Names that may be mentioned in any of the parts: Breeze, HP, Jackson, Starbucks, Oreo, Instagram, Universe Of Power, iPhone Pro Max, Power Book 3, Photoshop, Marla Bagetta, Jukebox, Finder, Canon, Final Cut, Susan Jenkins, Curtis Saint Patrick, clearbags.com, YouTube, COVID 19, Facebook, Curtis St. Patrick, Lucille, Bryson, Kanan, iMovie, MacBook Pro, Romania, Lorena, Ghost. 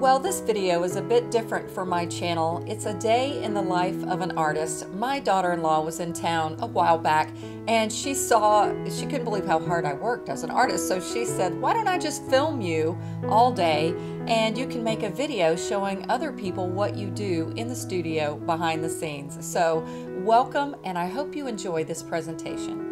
Well, this video is a bit different for my channel. It's a day in the life of an artist. My daughter-in-law was in town a while back and she couldn't believe how hard I worked as an artist. So she said, why don't I just film you all day and you can make a video showing other people what you do in the studio behind the scenes. So welcome, and I hope you enjoy this presentation.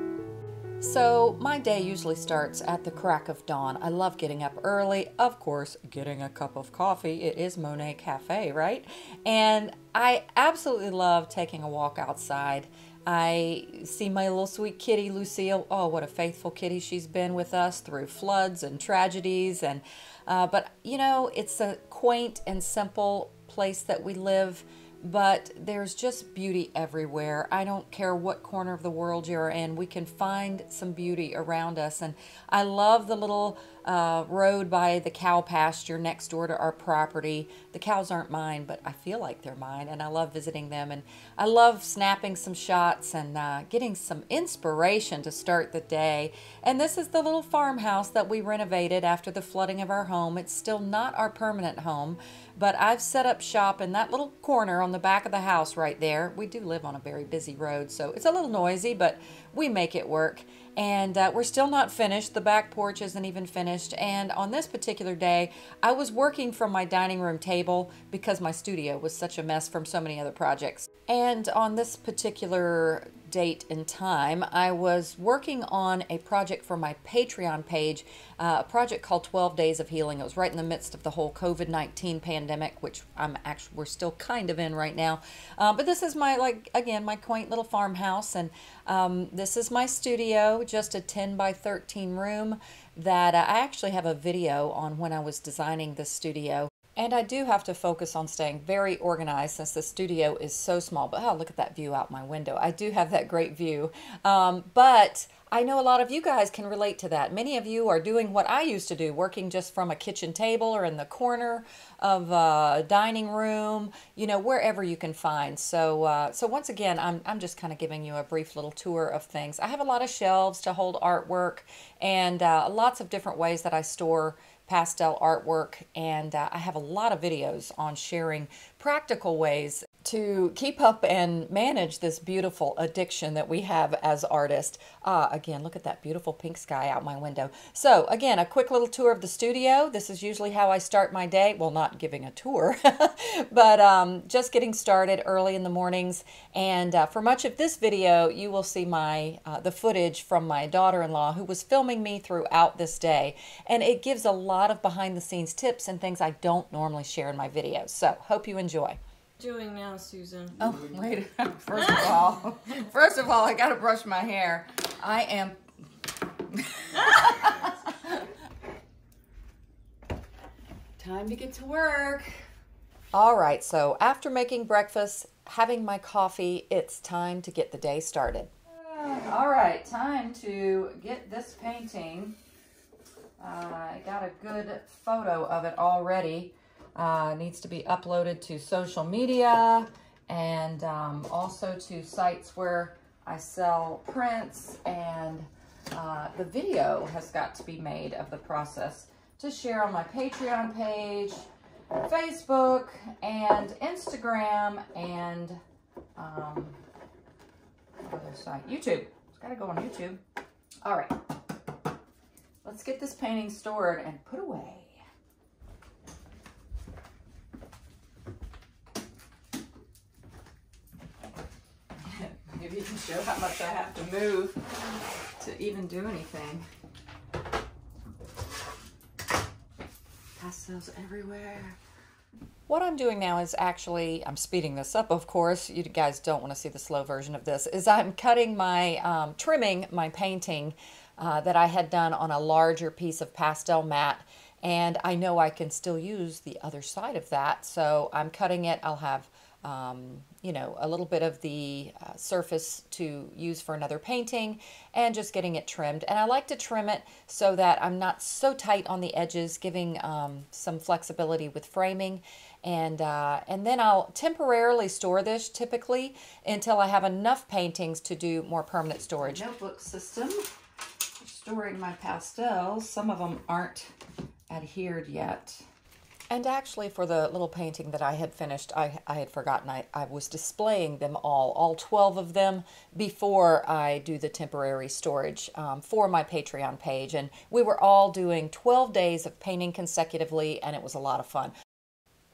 So my day usually starts at the crack of dawn. I love getting up early, of course, getting a cup of coffee. It is Monet Cafe, right? And I absolutely love taking a walk outside. I see my little sweet kitty, Lucille. Oh, what a faithful kitty she's been with us through floods and tragedies. And but, you know, it's a quaint and simple place that we live. But there's just beauty everywhere. I don't care what corner of the world you're in, we can find some beauty around us. And I love the little road by the cow pasture next door to our property. The cows aren't mine, but I feel like they're mine, and I love visiting them. And I love snapping some shots and getting some inspiration to start the day. And this is the little farmhouse that we renovated after the flooding of our home. It's still not our permanent home, but I've set up shop in that little corner on the back of the house right there. We do live on a very busy road, so it's a little noisy, but we make it work. And we're still not finished. The back porch isn't even finished. And on this particular day, I was working from my dining room table because my studio was such a mess from so many other projects. And on this particular date and time, I was working on a project for my Patreon page, a project called 12 Days of Healing. It was right in the midst of the whole COVID 19 pandemic, which we're still kind of in right now. But this is my, like, again, my quaint little farmhouse. And this is my studio, just a 10 by 13 room that I actually have a video on when I was designing this studio. And I do have to focus on staying very organized since the studio is so small. But oh, look at that view out my window. I do have that great view. But I know a lot of you guys can relate to that. Many of you are doing what I used to do, working just from a kitchen table or in the corner of a dining room, you know, wherever you can find. So so once again, I'm just kind of giving you a brief little tour of things. I have a lot of shelves to hold artwork and lots of different ways that I store pastel artwork, and I have a lot of videos on sharing practical ways to keep up and manage this beautiful addiction that we have as artists. Again, look at that beautiful pink sky out my window. So again, a quick little tour of the studio. This is usually how I start my day. Well, not giving a tour, but just getting started early in the mornings. And for much of this video, you will see my the footage from my daughter-in-law, who was filming me throughout this day. And it gives a lot of behind-the-scenes tips and things I don't normally share in my videos. So hope you enjoy. Doing now, Susan? Oh, wait. First of all, I gotta brush my hair. I am. Time to get to work. All right, so after making breakfast, having my coffee, it's time to get the day started. All right, time to get this painting. I got a good photo of it already. Needs to be uploaded to social media and also to sites where I sell prints, and the video has got to be made of the process to share on my Patreon page, Facebook, and Instagram, and other site, YouTube. It's got to go on YouTube. All right, let's get this painting stored and put away. Maybe you can show how much I have to move to even do anything. Pastels everywhere. What I'm doing now is actually, I'm speeding this up, of course. You guys don't want to see the slow version of this, is I'm cutting my, trimming my painting that I had done on a larger piece of pastel mat. And I know I can still use the other side of that. So I'm cutting it. I'll have you know, a little bit of the surface to use for another painting, and just getting it trimmed. And I like to trim it so that I'm not so tight on the edges, giving some flexibility with framing. And then I'll temporarily store this typically until I have enough paintings to do more permanent storage. Notebook system, storing my pastels. Some of them aren't adhered yet. And actually for the little painting that I had finished, I had forgotten I was displaying them all 12 of them, before I do the temporary storage for my Patreon page. And we were all doing 12 days of painting consecutively, and it was a lot of fun.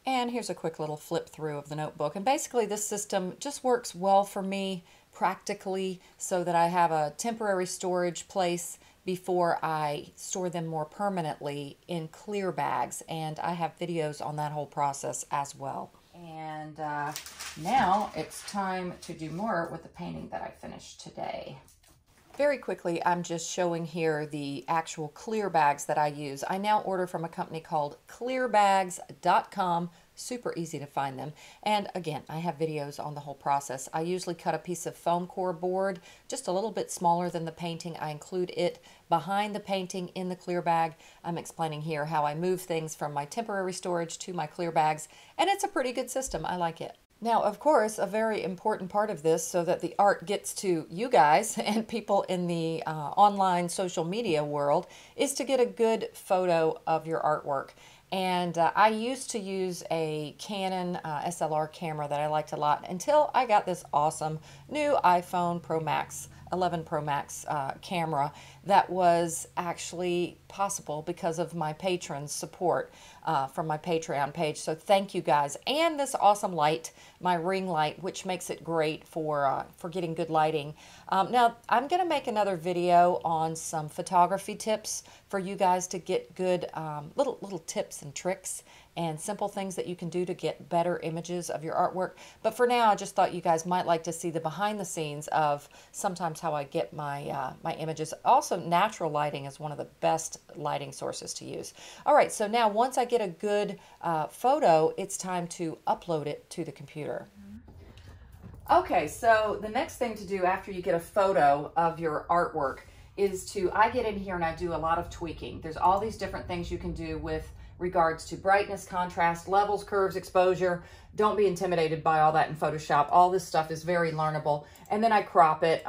And here's a quick little flip through of the notebook. And basically this system just works well for me practically, so that I have a temporary storage place before I store them more permanently in clear bags. And I have videos on that whole process as well. And now it's time to do more with the painting that I finished today. Very quickly, I'm just showing here the actual clear bags that I use. I now order from a company called clearbags.com. Super easy to find them. And again, I have videos on the whole process. I usually cut a piece of foam core board, just a little bit smaller than the painting. I include it behind the painting in the clear bag. I'm explaining here how I move things from my temporary storage to my clear bags, and it's a pretty good system. I like it. Now, of course, a very important part of this, so that the art gets to you guys and people in the online social media world, is to get a good photo of your artwork. And I used to use a Canon SLR camera that I liked a lot, until I got this awesome new iPhone Pro Max, 11 Pro Max camera that was actually possible because of my patrons' support from my Patreon page. So thank you guys. And this awesome light, my ring light, which makes it great for getting good lighting. Now, I'm going to make another video on some photography tips for you guys to get good little tips and tricks and simple things that you can do to get better images of your artwork. But for now, I just thought you guys might like to see the behind the scenes of sometimes how I get my my images. Also, natural lighting is one of the best lighting sources to use. All right, so now once I get a good photo, it's time to upload it to the computer. Okay, so the next thing to do after you get a photo of your artwork is to, I get in here and I do a lot of tweaking. There's all these different things you can do with regards to brightness, contrast, levels, curves, exposure. Don't be intimidated by all that in Photoshop. All this stuff is very learnable. And then I crop it.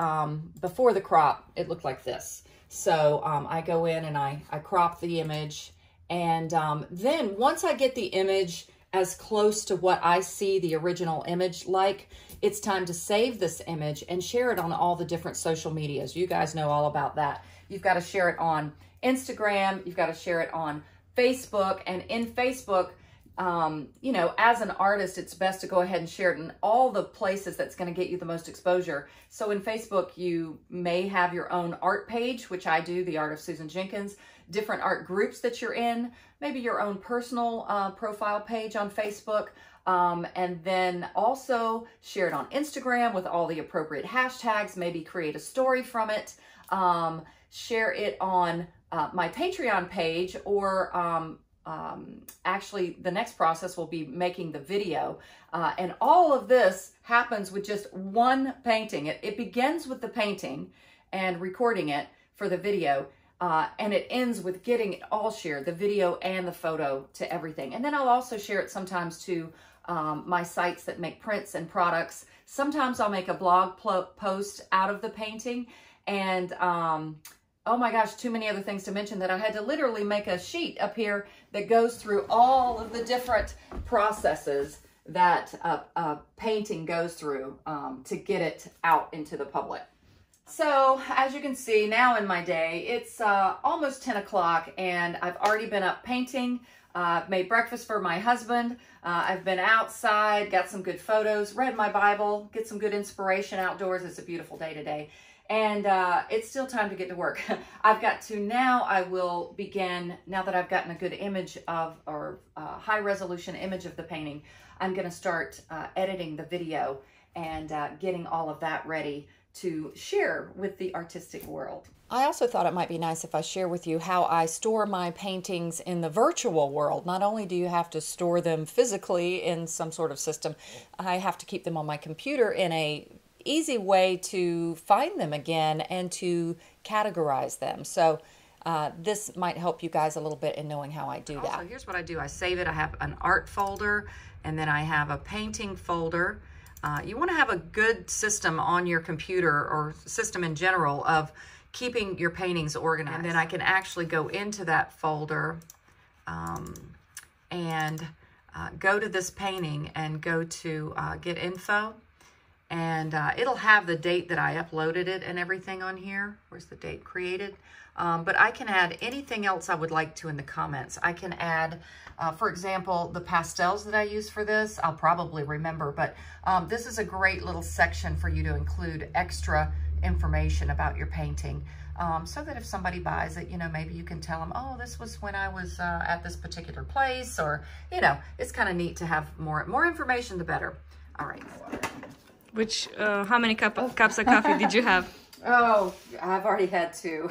Before the crop, it looked like this. So I go in and I crop the image. And then once I get the image as close to what I see the original image like, it's time to save this image and share it on all the different social medias. You guys know all about that. You've got to share it on Instagram. You've got to share it on Facebook, and in Facebook, you know, as an artist, it's best to go ahead and share it in all the places that's going to get you the most exposure. So in Facebook, you may have your own art page, which I do, The Art of Susan Jenkins, different art groups that you're in, maybe your own personal profile page on Facebook, and then also share it on Instagram with all the appropriate hashtags, maybe create a story from it, share it on my Patreon page, or actually the next process will be making the video. And all of this happens with just one painting. It begins with the painting and recording it for the video, and it ends with getting it all shared, the video and the photo, to everything. And then I'll also share it sometimes to my sites that make prints and products. Sometimes I'll make a blog post out of the painting, and oh my gosh, too many other things to mention that I had to literally make a sheet up here that goes through all of the different processes that a painting goes through to get it out into the public. So as you can see now in my day, it's almost 10 o'clock and I've already been up painting. I've made breakfast for my husband. I've been outside, got some good photos, read my Bible, get some good inspiration outdoors. It's a beautiful day today. And it's still time to get to work. I've got to now, I will begin, now that I've gotten a good image of, or high resolution image of the painting, I'm gonna start editing the video and getting all of that ready to share with the artistic world. I also thought it might be nice if I share with you how I store my paintings in the virtual world. Not only do you have to store them physically in some sort of system, I have to keep them on my computer in a easy way to find them again and to categorize them. So this might help you guys a little bit in knowing how I do that. So here's what I do. I save it. I have an art folder, and then I have a painting folder. You want to have a good system on your computer, or system in general, of keeping your paintings organized. And then I can actually go into that folder and go to this painting and go to get info, and it'll have the date that I uploaded it and everything on here. Where's the date created? But I can add anything else I would like to in the comments. I can add, for example, the pastels that I use for this. I'll probably remember, but this is a great little section for you to include extra information about your painting, so that if somebody buys it, you know, maybe you can tell them, oh, this was when I was at this particular place, or, you know, it's kind of neat to have more information, the better. All right. Which, how many cups of coffee did you have? Oh, I've already had 2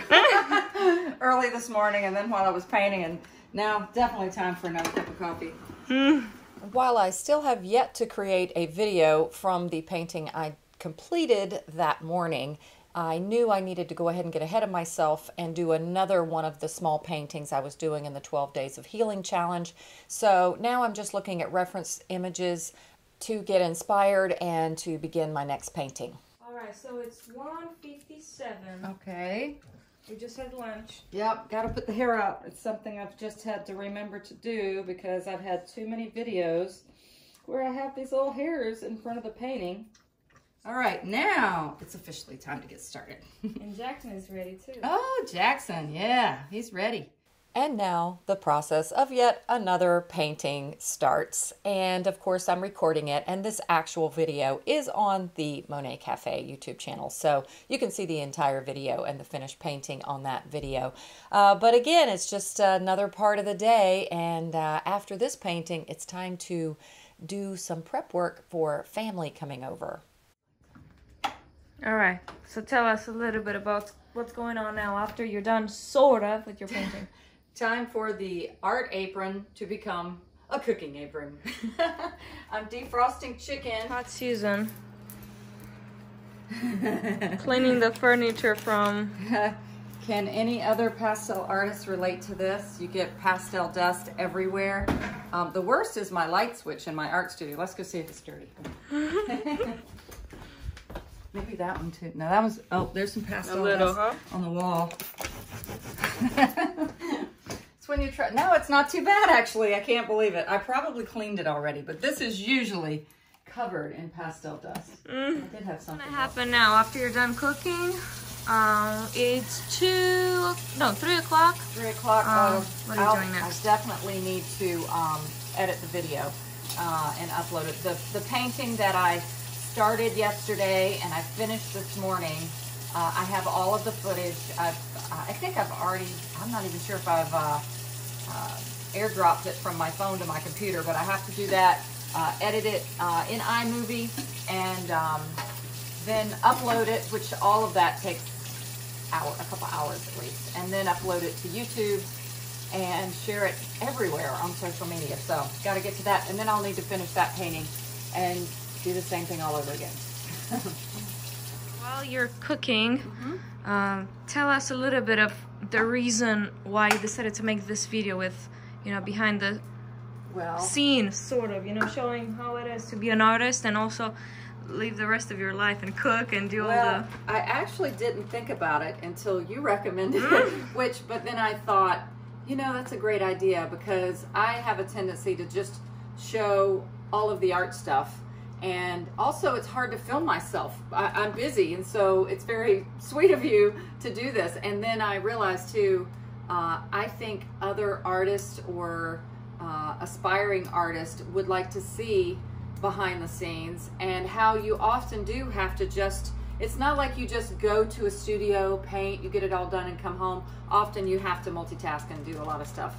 early this morning, and then while I was painting, and now definitely time for another cup of coffee. Mm. While I still have yet to create a video from the painting I completed that morning, I knew I needed to go ahead and get ahead of myself and do another one of the small paintings I was doing in the 12 Days of Healing Challenge. So now I'm just looking at reference images to get inspired and to begin my next painting. All right, so it's 1:57. Okay. We just had lunch. Yep, got to put the hair out. It's something I've just had to remember to do because I've had too many videos where I have these little hairs in front of the painting. All right, now it's officially time to get started. And Jackson is ready too. Oh, Jackson, yeah, he's ready. And now the process of yet another painting starts. And of course I'm recording it, and this actual video is on the Monet Cafe YouTube channel. So you can see the entire video and the finished painting on that video. But again, it's just another part of the day. And after this painting, it's time to do some prep work for family coming over. All right, so tell us a little bit about what's going on now after you're done, sort of, with your painting. Time for the art apron to become a cooking apron. I'm defrosting chicken. Hot Susan. Cleaning the furniture from... Can any other pastel artist relate to this? You get pastel dust everywhere. The worst is my light switch in my art studio. Let's go see if it's dirty. Maybe that one too. No, that was... Oh, there's some pastel dust on the wall. It's when you try. No, it's not too bad actually. I can't believe it. I probably cleaned it already, but this is usually covered in pastel dust. Mm. I did have something. What's gonna happen now after you're done cooking? It's 3 o'clock. 3 o'clock. What are you doing next? I definitely need to edit the video and upload it. The painting that I started yesterday and I finished this morning. I have all of the footage. I think I've already, I'm not even sure if I've airdropped it from my phone to my computer, but I have to do that, edit it in iMovie, and then upload it, which all of that takes a couple hours at least, and then upload it to YouTube and share it everywhere on social media. So got to get to that, and then I'll need to finish that painting and do the same thing all over again. While you're cooking, mm-hmm. Tell us a little bit of the reason why you decided to make this video with, you know, behind the scene, sort of, you know, showing how it is to be an artist and also live the rest of your life and cook and do all the... I actually didn't think about it until you recommended it, but then I thought, you know, that's a great idea because I have a tendency to just show all of the art stuff. And also, it's hard to film myself. I'm busy, and so it's very sweet of you to do this. And then I realized, too, I think other artists or aspiring artists would like to see behind the scenes and how you often do have to just, it's not like you just go to a studio, paint, you get it all done and come home. Often you have to multitask and do a lot of stuff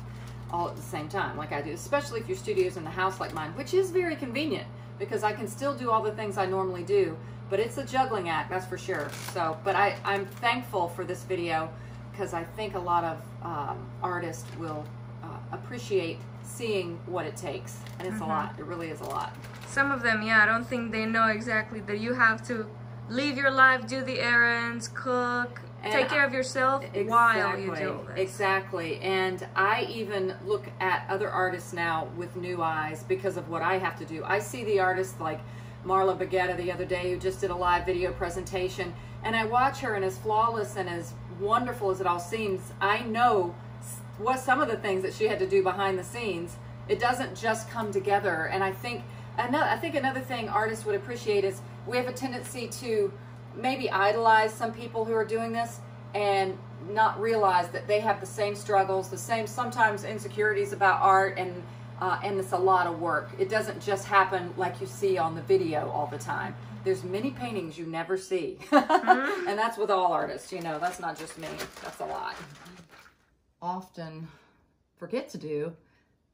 all at the same time, like I do, especially if your studio's in the house like mine, which is very convenient, because I can still do all the things I normally do, but it's a juggling act, that's for sure. So, but I'm thankful for this video because I think a lot of artists will appreciate seeing what it takes. And it's a lot, it really is a lot. Some of them, yeah, I don't think they know exactly that you have to live your life, do the errands, cook, and take care of yourself while you do this. Exactly, and I even look at other artists now with new eyes because of what I have to do. I see the artists like Marla Bagetta the other day who just did a live video presentation, and I watch her, and as flawless and as wonderful as it all seems, I know what some of the things that she had to do behind the scenes It doesn't just come together. And I think another thing artists would appreciate is we have a tendency to maybe idolize some people who are doing this and not realize that they have the same struggles, the same sometimes insecurities about art, and it's a lot of work. It doesn't just happen like you see on the video all the time. There's many paintings you never see. And that's with all artists, you know, that's not just me, that's a lot. Often forget to do,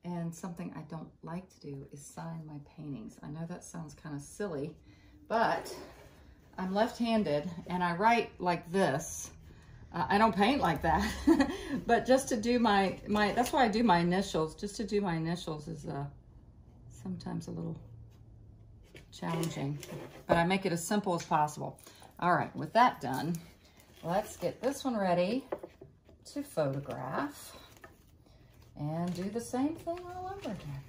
and something I don't like to do is sign my paintings. I know that sounds kind of silly, but I'm left-handed and I write like this. I don't paint like that, but just to do my that's why I do my initials. Just to do my initials is sometimes a little challenging, but I make it as simple as possible. All right, with that done, let's get this one ready to photograph and do the same thing all over again.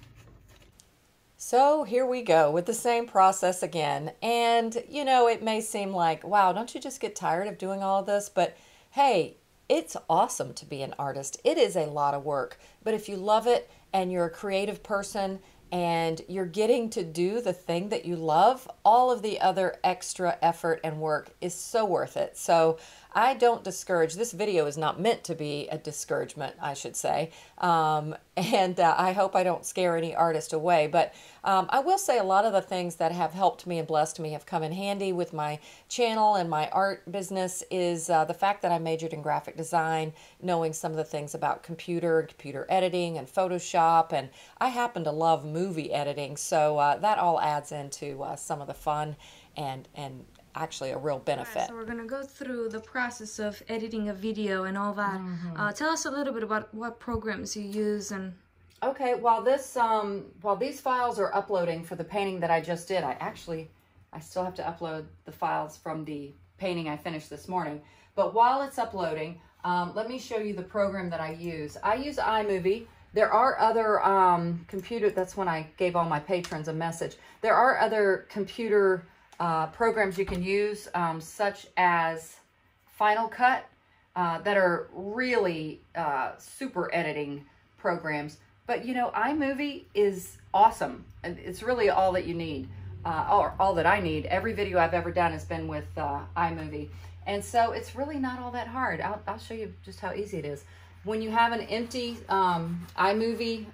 So here we go with the same process again. And you know, it may seem like, wow, don't you just get tired of doing all of this? But hey, it's awesome to be an artist. It is a lot of work, but if you love it and you're a creative person and you're getting to do the thing that you love, all of the other extra effort and work is so worth it. So I don't discourage. This video is not meant to be a discouragement, I should say. I hope I don't scare any artist away. But I will say a lot of the things that have helped me and blessed me have come in handy with my channel and my art business is the fact that I majored in graphic design, knowing some of the things about computer editing and Photoshop. And I happen to love movie editing, so that all adds into some of the fun and actually a real benefit. Right, so we're gonna go through the process of editing a video and all that. Mm-hmm. Tell us a little bit about what programs you use and. Okay, while these files are uploading for the painting that I just did, I still have to upload the files from the painting I finished this morning. But while it's uploading, let me show you the program that I use. I use iMovie. There are other that's when I gave all my patrons a message. There are other computer programs you can use, such as Final Cut, that are really super editing programs. But you know, iMovie is awesome. It's really all that you need, or all that I need. Every video I've ever done has been with iMovie. And so it's really not all that hard. I'll show you just how easy it is. When you have an empty iMovie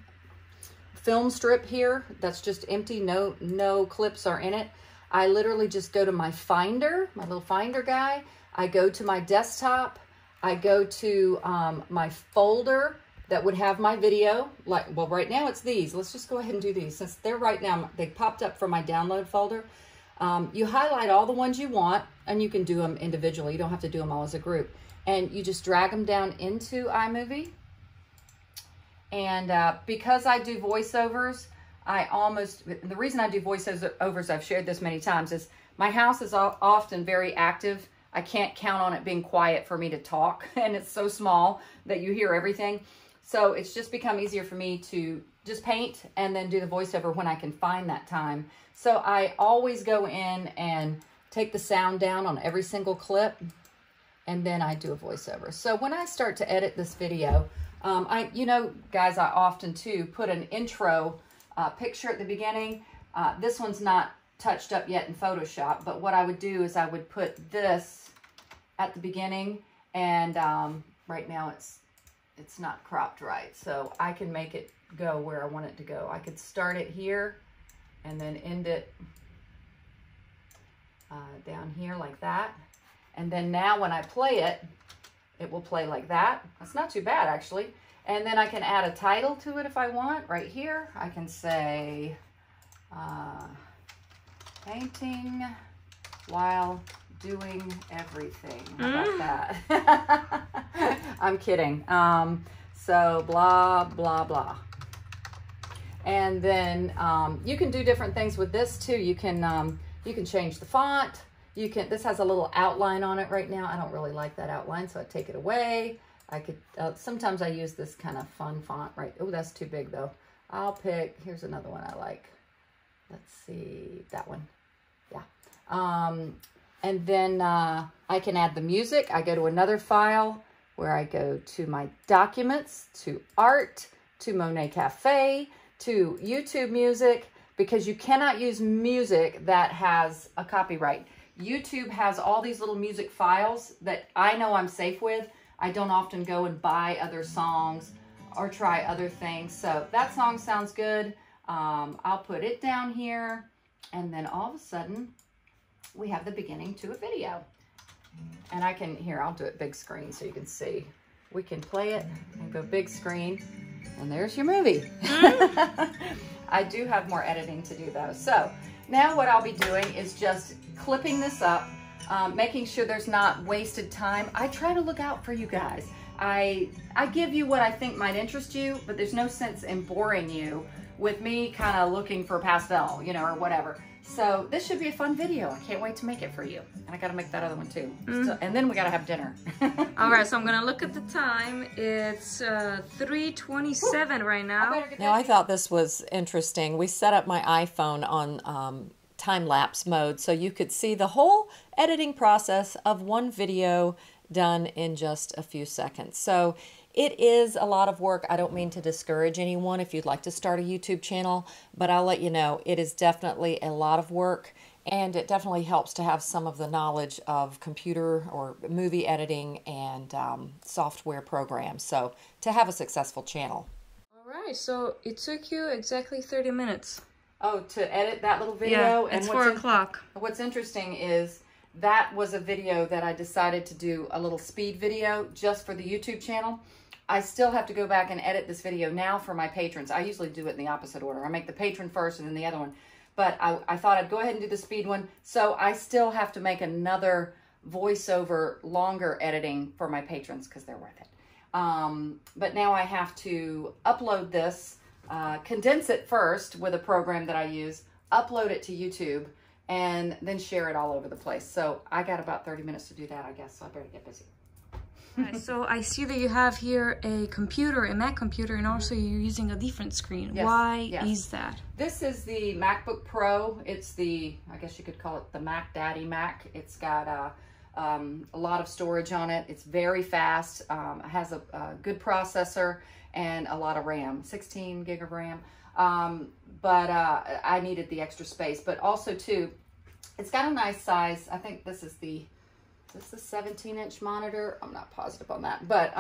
film strip here, that's just empty, no clips are in it, I literally just go to my Finder, my little Finder guy, I go to my desktop, I go to my folder that would have my video, like, well, right now it's these. Let's just go ahead and do these. Since they're right now, they popped up from my download folder. You highlight all the ones you want, and you can do them individually. You don't have to do them all as a group. And you just drag them down into iMovie. And because I do voiceovers, the reason I do voiceovers, I've shared this many times, is my house is often very active. I can't count on it being quiet for me to talk. And it's so small that you hear everything. So it's just become easier for me to just paint and then do the voiceover when I can find that time. So I always go in and take the sound down on every single clip. And then I do a voiceover. So when I start to edit this video, you know, guys, I often too put an intro picture at the beginning. This one's not touched up yet in Photoshop, but what I would do is I would put this at the beginning, and right now it's not cropped right, so I can make it go where I want it to go. I could start it here and then end it down here like that. And then now when I play it, it will play like that. That's not too bad, actually. And then I can add a title to it if I want. Right here, I can say, painting while doing everything. How about that? I'm kidding. So blah, blah, blah. And then you can do different things with this too. You can change the font. This has a little outline on it right now. I don't really like that outline, so I take it away. Sometimes I use this kind of fun font, right? Oh, that's too big though. Here's another one I like. Let's see, that one, yeah. And then I can add the music. I go to another file where I go to my documents, to art, to Monet Cafe, to YouTube Music, because you cannot use music that has a copyright. YouTube has all these little music files that I know I'm safe with. I don't often go and buy other songs or try other things. So that song sounds good. I'll put it down here, and then all of a sudden we have the beginning to a video. And I can, here, I'll do it big screen so you can see. We can play it and go big screen, and there's your movie. I do have more editing to do though. So now what I'll be doing is just clipping this up, making sure there's not wasted time. I try to look out for you guys. I give you what I think might interest you, but there's no sense in boring you with me kind of looking for pastel, you know, or whatever. So this should be a fun video. I can't wait to make it for you. And I gotta make that other one too. So, and then we gotta have dinner. All right, so I'm gonna look at the time. It's 3:27 right now. Now I thought this was interesting. We set up my iPhone on time-lapse mode so you could see the whole editing process of one video done in just a few seconds. So it is a lot of work. I don't mean to discourage anyone if you'd like to start a YouTube channel, but I'll let you know it is definitely a lot of work, and it definitely helps to have some of the knowledge of computer or movie editing and software programs, so to have a successful channel. All right, so it took you exactly 30 minutes. Oh, to edit that little video? Yeah, it's 4 o'clock. What's interesting is that was a video that I decided to do a little speed video just for the YouTube channel. I still have to go back and edit this video now for my patrons. I usually do it in the opposite order. I make the patron first and then the other one. But I thought I'd go ahead and do the speed one. So I still have to make another voiceover, longer editing for my patrons because they're worth it. But now I have to upload this, condense it first with a program that I use, upload it to YouTube, and then share it all over the place. So I got about 30 minutes to do that, I guess, so I better get busy. Right, so I see that you have here a computer, a Mac computer, and also you're using a different screen. Yes, Why is that? This is the MacBook Pro. It's the, I guess you could call it the Mac Daddy Mac. It's got a lot of storage on it. It's very fast. It has a good processor and a lot of RAM, 16 gig of RAM. But I needed the extra space, but also too, it's got a nice size. I think this is the, this is 17-inch monitor. I'm not positive on that, but,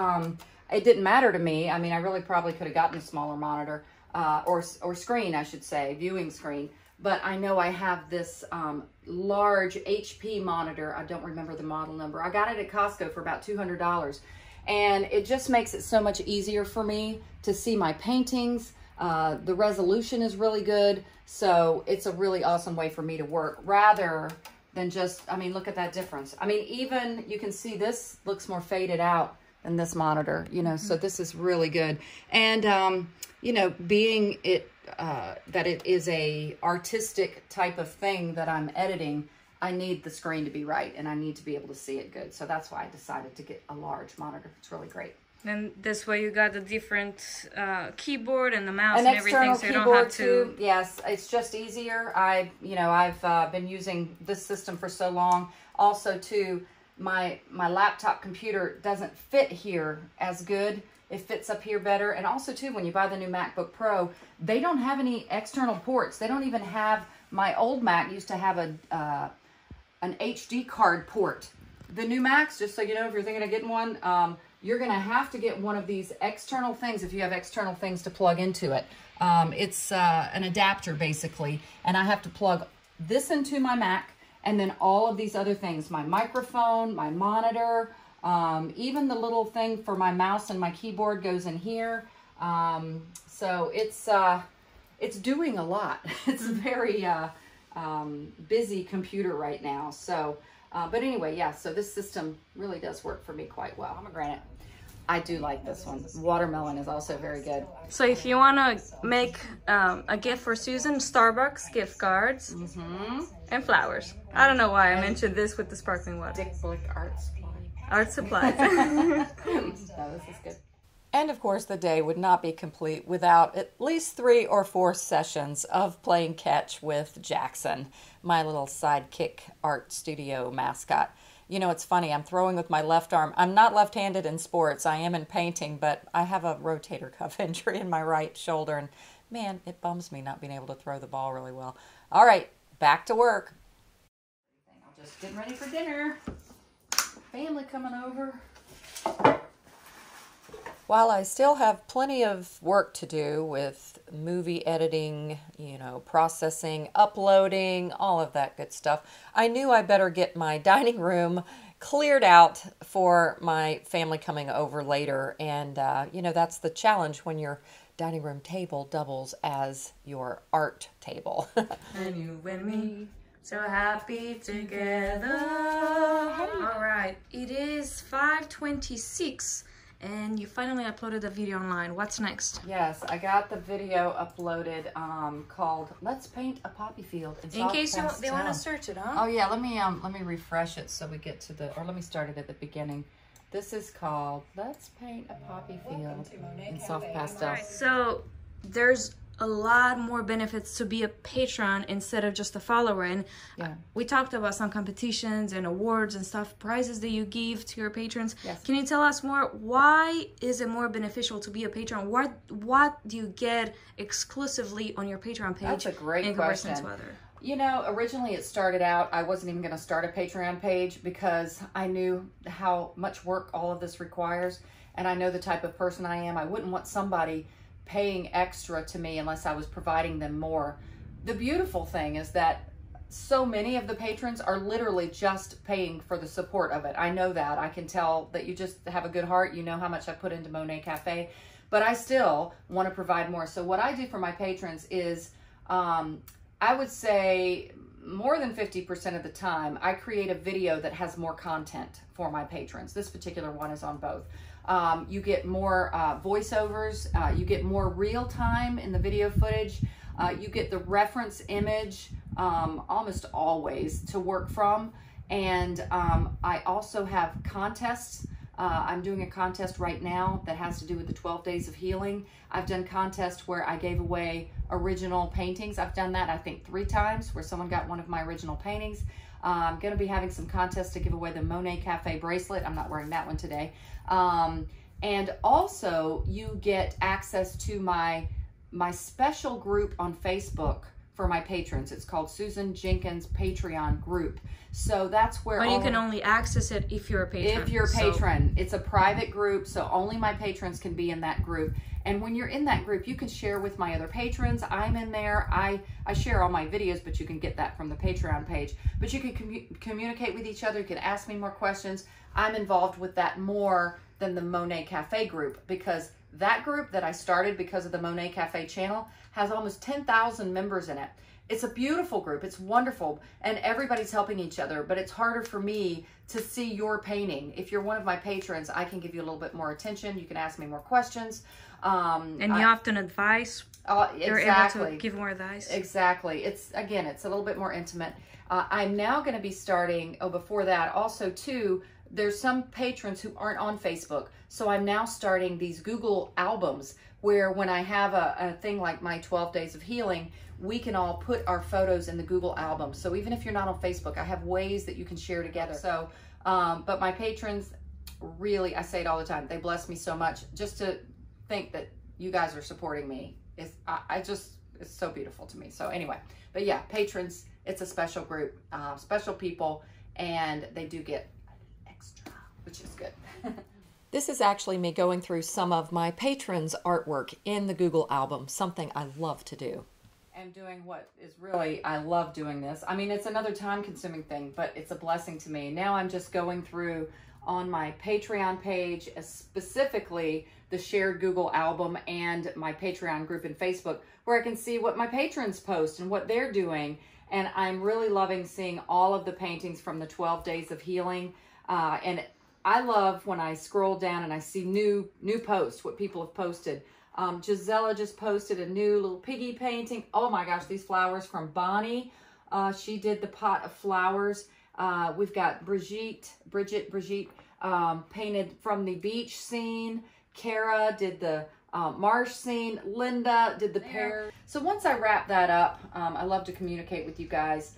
it didn't matter to me. I mean, I really probably could have gotten a smaller monitor, or screen, I should say, viewing screen, but I know I have this, large HP monitor. I don't remember the model number. I got it at Costco for about $200, and it just makes it so much easier for me to see my paintings. The resolution is really good, so it's a really awesome way for me to work rather than just, I mean, look at that difference. I mean, even you can see this looks more faded out than this monitor, you know, so this is really good. And, you know, being it, that it is a artistic type of thing that I'm editing, I need the screen to be right and I need to be able to see it good. So that's why I decided to get a large monitor. It's really great. And this way you got the different keyboard and the mouse and everything, so you don't have to... Yes, it's just easier. I've been using this system for so long. Also, too, my laptop computer doesn't fit here as good. It fits up here better. And also, too, when you buy the new MacBook Pro, they don't have any external ports. They don't even have... My old Mac used to have an HD card port. The new Macs, just so you know, if you're thinking of getting one... you're going to have to get one of these external things if you have external things to plug into it. It's an adapter, basically, and I have to plug this into my Mac and then all of these other things, my microphone, my monitor, even the little thing for my mouse and my keyboard goes in here. So it's doing a lot. It's a very busy computer right now, so... but anyway, yeah, so this system really does work for me quite well. Pomegranate, I do like this one. Watermelon is also very good. So if you want to make a gift for Susan, Starbucks gift cards and flowers. I don't know why I mentioned this with the sparkling water. Dick Blick Arts. Art supplies. No, this is good. And of course, the day would not be complete without at least 3 or 4 sessions of playing catch with Jackson, my little sidekick art studio mascot. You know, it's funny, I'm throwing with my left arm. I'm not left-handed in sports. I am in painting, but I have a rotator cuff injury in my right shoulder, and man, it bums me not being able to throw the ball really well. All right, back to work. I'm just getting ready for dinner. Family coming over. While I still have plenty of work to do with movie editing, you know, processing, uploading, all of that good stuff, I knew I better get my dining room cleared out for my family coming over later. And, you know, that's the challenge when your dining room table doubles as your art table. And you and me, so happy together. All right, it is 5:26. And you finally uploaded a video online. What's next? Yes, I got the video uploaded called "Let's Paint a Poppy Field." In case they want to search it, huh? Oh yeah, let me refresh it so we get to the, or let me start it at the beginning. This is called "Let's Paint a Poppy Field" in soft pastel. Right. So there's a lot more benefits to be a patron instead of just a follower. And yeah, we talked about some competitions and awards and stuff, prizes that you give to your patrons. Yes. Can you tell us more? Why is it more beneficial to be a patron? What do you get exclusively on your Patreon page? That's a great question. To other? You know, originally it started out, I wasn't even going to start a Patreon page because I knew how much work all of this requires. And I know the type of person I am. I wouldn't want somebody paying extra to me unless I was providing them more. The beautiful thing is that so many of the patrons are literally just paying for the support of it. I know that. I can tell that you just have a good heart. You know how much I put into Monet Cafe, but I still want to provide more. So what I do for my patrons is, I would say more than 50% of the time, I create a video that has more content for my patrons. This particular one is on both. You get more voiceovers, you get more real time in the video footage, you get the reference image almost always to work from, and I also have contests. I'm doing a contest right now that has to do with the 12 days of healing. I've done contests where I gave away original paintings. I've done that I think 3 times where someone got one of my original paintings. I'm going to be having some contests to give away the Monet Cafe bracelet. I'm not wearing that one today. And also you get access to my special group on Facebook for my patrons. It's called Susan Jenkins Patreon group. So that's where, but you can only access it if you're a patron. If you're a patron, it's a private group. So only my patrons can be in that group. And when you're in that group, you can share with my other patrons. I'm in there. I share all my videos, but you can get that from the Patreon page. But you can communicate with each other. You can ask me more questions. I'm involved with that more than the Monet Cafe group, because that group that I started because of the Monet Cafe channel has almost 10,000 members in it. It's a beautiful group. It's wonderful. And everybody's helping each other, but it's harder for me to see your painting. If you're one of my patrons, I can give you a little bit more attention. You can ask me more questions. And you often advise. Exactly. You're able to give more advice. Exactly. It's, again, it's a little bit more intimate. I'm now going to be starting, before that, also too, there's some patrons who aren't on Facebook. So I'm now starting these Google albums where when I have a thing like my 12 Days of Healing, we can all put our photos in the Google album. So even if you're not on Facebook, I have ways that you can share together. So, but my patrons really, I say it all the time, they bless me so much just to think that you guys are supporting me. It's so beautiful to me. So anyway, but yeah, patrons, it's a special group, special people, and they do get extra, which is good. This is actually me going through some of my patrons' artwork in the Google album, something I love to do. I'm doing what is really, I love doing this. I mean, it's another time-consuming thing, but it's a blessing to me. Now I'm just going through on my Patreon page, specifically the shared Google album and my Patreon group in Facebook, where I can see what my patrons post and what they're doing. And I'm really loving seeing all of the paintings from the 12 Days of Healing. And I love when I scroll down and I see new posts, what people have posted. Gisela just posted a new little piggy painting. Oh my gosh, these flowers from Bonnie. She did the pot of flowers. We've got Brigitte painted from the beach scene. Kara did the marsh scene. Linda did the pear. So once I wrap that up, I love to communicate with you guys.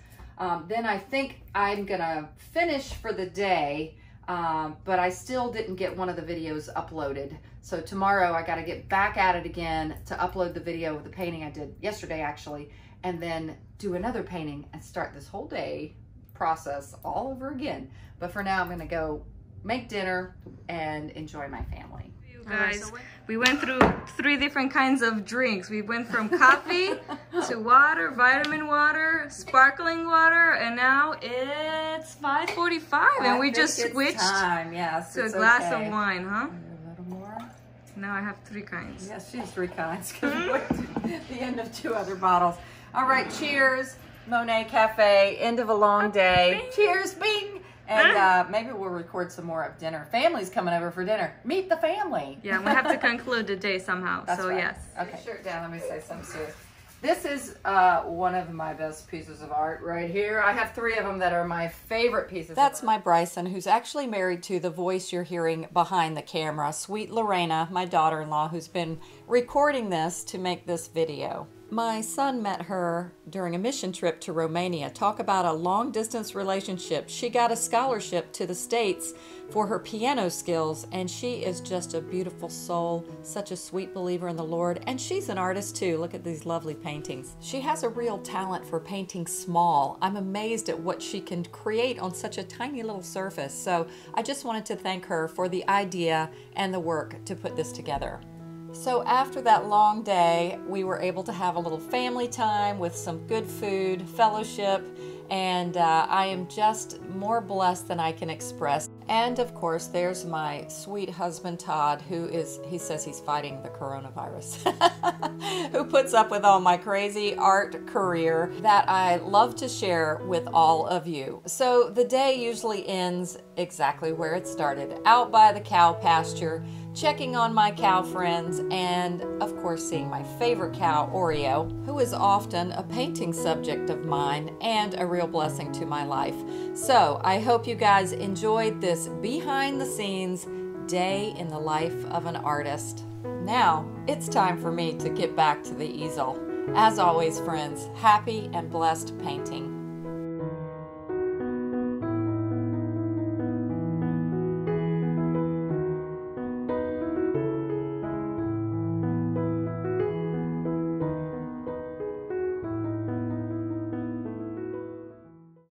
Then I think I'm gonna finish for the day But I still didn't get one of the videos uploaded. So tomorrow I got to get back at it again to upload the video of the painting I did yesterday, actually, and then do another painting and start this whole day process all over again. But for now, I'm going to go make dinner and enjoy my family. You guys, we went through 3 different kinds of drinks. We went from coffee to water, vitamin water, sparkling water, and now it's 5:45 and we just switched to a glass of wine, huh? A little more. Now I have 3 kinds. Yes, she has 3 kinds because we went to the end of 2 other bottles. All right, cheers, Monet Cafe, end of a long day. Bing. Cheers, bing! And maybe we'll record some more of dinner. Family's coming over for dinner. Meet the family. Yeah, we have to conclude the day somehow. That's so right. Yes. Okay. Shirt down. Let me say something serious. This is one of my best pieces of art right here. I have 3 of them that are my favorite pieces. That's my Bryson, who's actually married to the voice you're hearing behind the camera. Sweet Lorena, my daughter-in-law, who's been recording this to make this video. My son met her during a mission trip to Romania. Talk about a long-distance relationship. She got a scholarship to the States for her piano skills, and she is just a beautiful soul, such a sweet believer in the Lord, and she's an artist too. Look at these lovely paintings. She has a real talent for painting small. I'm amazed at what she can create on such a tiny little surface, so I just wanted to thank her for the idea and the work to put this together. So after that long day, we were able to have a little family time with some good food, fellowship, and I am just more blessed than I can express. And of course, there's my sweet husband, Todd, who is, he says he's fighting the coronavirus, who puts up with all my crazy art career that I love to share with all of you. So the day usually ends exactly where it started, out by the cow pasture, checking on my cow friends, and of course seeing my favorite cow, Oreo, who is often a painting subject of mine and a real blessing to my life. So I hope you guys enjoyed this behind the scenes day in the life of an artist. Now it's time for me to get back to the easel. As always, friends, happy and blessed painting.